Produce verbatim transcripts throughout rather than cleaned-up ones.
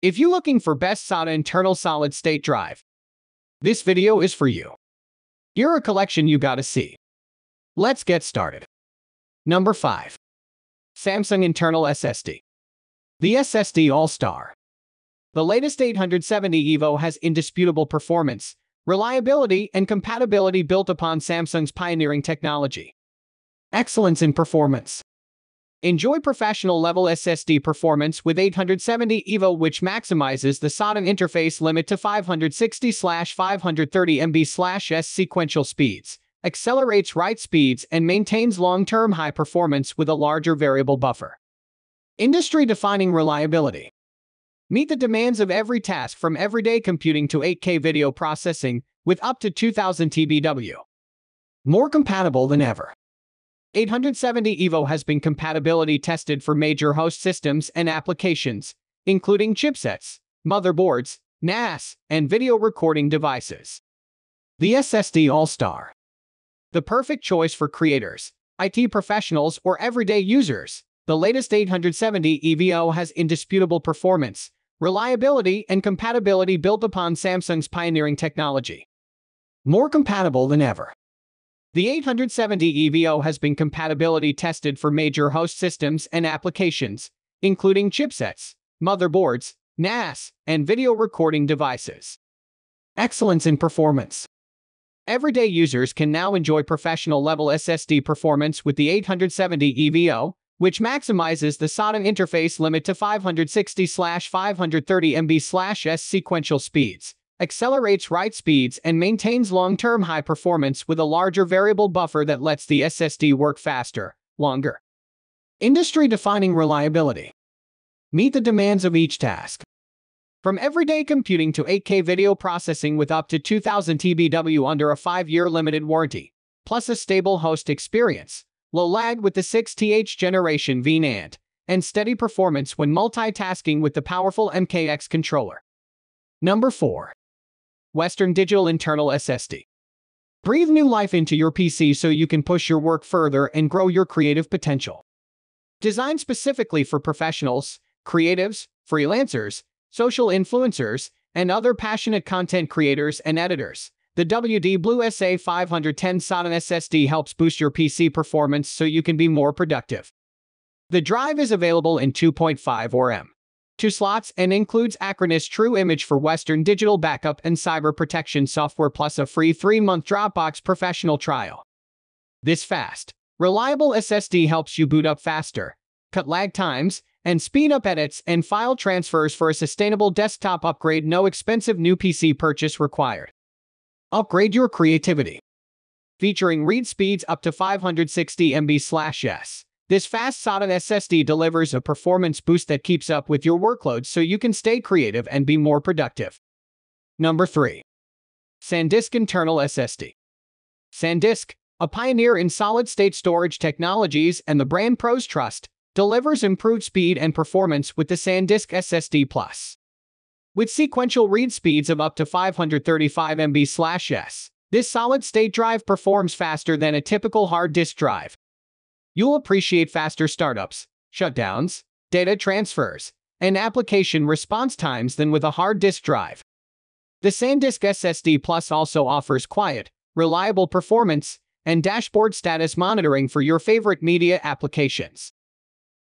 If you're looking for best SATA internal solid-state drive, this video is for you. You're a collection you gotta see. Let's get started. Number five. Samsung Internal S S D. The S S D All-Star. The latest eight seventy EVO has indisputable performance, reliability, and compatibility built upon Samsung's pioneering technology. Excellence in performance. Enjoy professional-level S S D performance with eight seventy EVO, which maximizes the SATA interface limit to five hundred sixty to five hundred thirty megabits per second sequential speeds, accelerates write speeds, and maintains long-term high performance with a larger variable buffer. Industry-defining reliability. Meet the demands of every task from everyday computing to eight K video processing with up to two thousand T B W. More compatible than ever. eight seventy EVO has been compatibility tested for major host systems and applications, including chipsets, motherboards, N A S, and video recording devices. The S S D All-Star. The perfect choice for creators, I T professionals, or everyday users, the latest eight seventy EVO has indisputable performance, reliability, and compatibility built upon Samsung's pioneering technology. More compatible than ever. The eight seventy EVO has been compatibility tested for major host systems and applications, including chipsets, motherboards, N A S, and video recording devices. Excellence in performance. Everyday users can now enjoy professional-level S S D performance with the eight seventy EVO, which maximizes the SATA interface limit to five hundred sixty to five hundred thirty megabits per second sequential speeds, accelerates write speeds, and maintains long-term high performance with a larger variable buffer that lets the S S D work faster, longer. Industry-defining reliability. Meet the demands of each task. From everyday computing to eight K video processing with up to two thousand T B W under a five year limited warranty, plus a stable host experience, low lag with the sixth generation V NAND, and steady performance when multitasking with the powerful M K X controller. Number four. Western Digital Internal S S D. Breathe new life into your P C so you can push your work further and grow your creative potential. Designed specifically for professionals, creatives, freelancers, social influencers, and other passionate content creators and editors, the W D Blue S A five hundred ten SATA S S D helps boost your P C performance so you can be more productive. The drive is available in two point five or M two slots and includes Acronis True Image for Western Digital backup and cyber protection software, plus a free three month Dropbox professional trial. This fast, reliable S S D helps you boot up faster, cut lag times, and speed up edits and file transfers for a sustainable desktop upgrade. No expensive new P C purchase required. Upgrade your creativity. Featuring read speeds up to five hundred sixty megabits per second. This fast SATA S S D delivers a performance boost that keeps up with your workload so you can stay creative and be more productive. Number three. SanDisk Internal S S D. SanDisk, a pioneer in solid-state storage technologies and the brand pros trust, delivers improved speed and performance with the SanDisk S S D Plus. With sequential read speeds of up to five hundred thirty-five megabits per second, this solid-state drive performs faster than a typical hard disk drive. You'll appreciate faster startups, shutdowns, data transfers, and application response times than with a hard disk drive. The SanDisk S S D Plus also offers quiet, reliable performance and dashboard status monitoring for your favorite media applications.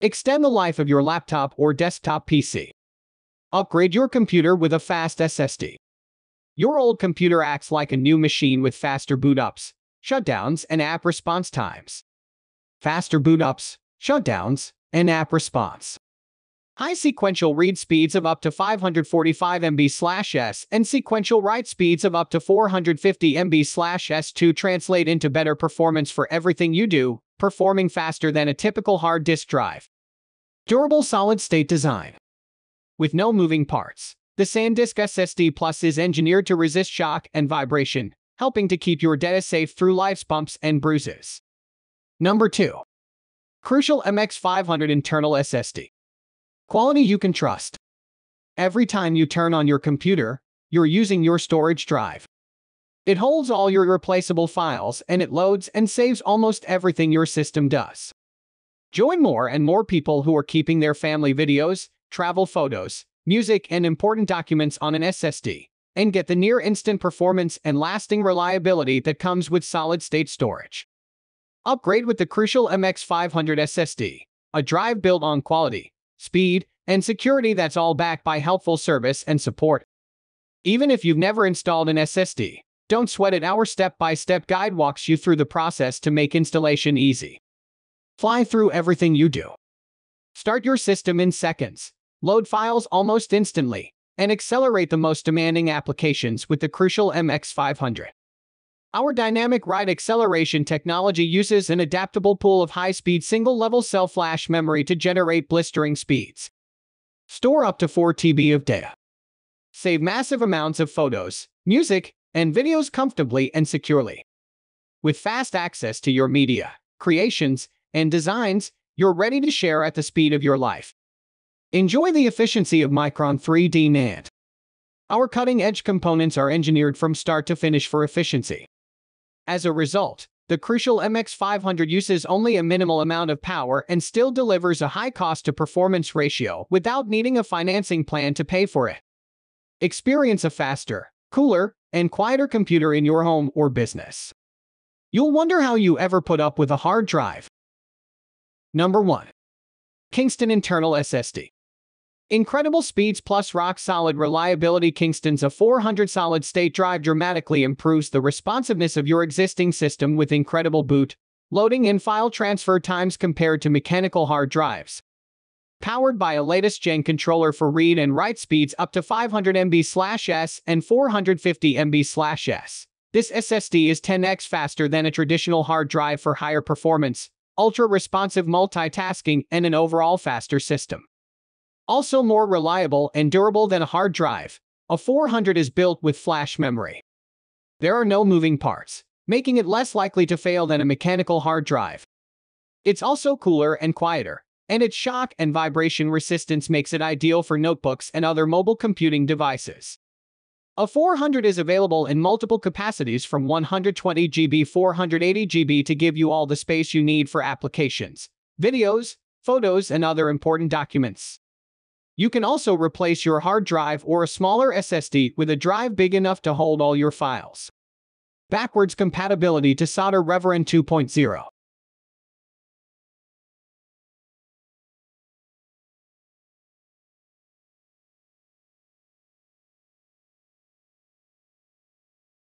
Extend the life of your laptop or desktop P C. Upgrade your computer with a fast S S D. Your old computer acts like a new machine with faster boot-ups, shutdowns, and app response times. Faster boot-ups, shutdowns, and app response. High sequential read speeds of up to five hundred forty-five megabits per second and sequential write speeds of up to four hundred fifty megabits per second to translate into better performance for everything you do, performing faster than a typical hard disk drive. Durable solid-state design. With no moving parts, the SanDisk S S D Plus is engineered to resist shock and vibration, helping to keep your data safe through life's bumps and bruises. Number two. Crucial M X five hundred Internal S S D. Quality you can trust. Every time you turn on your computer, you're using your storage drive. It holds all your replaceable files, and it loads and saves almost everything your system does. Join more and more people who are keeping their family videos, travel photos, music, and important documents on an S S D, and get the near-instant performance and lasting reliability that comes with solid-state storage. Upgrade with the Crucial M X five hundred S S D, a drive built on quality, speed, and security that's all backed by helpful service and support. Even if you've never installed an S S D, don't sweat it. Our step-by-step guide walks you through the process to make installation easy. Fly through everything you do. Start your system in seconds, load files almost instantly, and accelerate the most demanding applications with the Crucial M X five hundred. Our dynamic write acceleration technology uses an adaptable pool of high-speed single-level cell flash memory to generate blistering speeds. Store up to four T B of data. Save massive amounts of photos, music, and videos comfortably and securely. With fast access to your media, creations, and designs, you're ready to share at the speed of your life. Enjoy the efficiency of Micron three D NAND. Our cutting-edge components are engineered from start to finish for efficiency. As a result, the Crucial M X five hundred uses only a minimal amount of power and still delivers a high cost-to-performance ratio without needing a financing plan to pay for it. Experience a faster, cooler, and quieter computer in your home or business. You'll wonder how you ever put up with a hard drive. Number one. Kingston Internal S S D. Incredible speeds plus rock-solid reliability. Kingston's A four hundred solid-state drive dramatically improves the responsiveness of your existing system with incredible boot, loading, and file transfer times compared to mechanical hard drives. Powered by a latest-gen controller for read and write speeds up to five hundred megabytes per second and four hundred fifty megabytes per second, this S S D is ten X faster than a traditional hard drive for higher performance, ultra-responsive multitasking, and an overall faster system. Also more reliable and durable than a hard drive, A four hundred is built with flash memory. There are no moving parts, making it less likely to fail than a mechanical hard drive. It's also cooler and quieter, and its shock and vibration resistance makes it ideal for notebooks and other mobile computing devices. A four hundred is available in multiple capacities from one hundred twenty gigabytes to four hundred eighty gigabytes to give you all the space you need for applications, videos, photos, and other important documents. You can also replace your hard drive or a smaller S S D with a drive big enough to hold all your files. Backwards compatibility to SATA Reverend two point oh.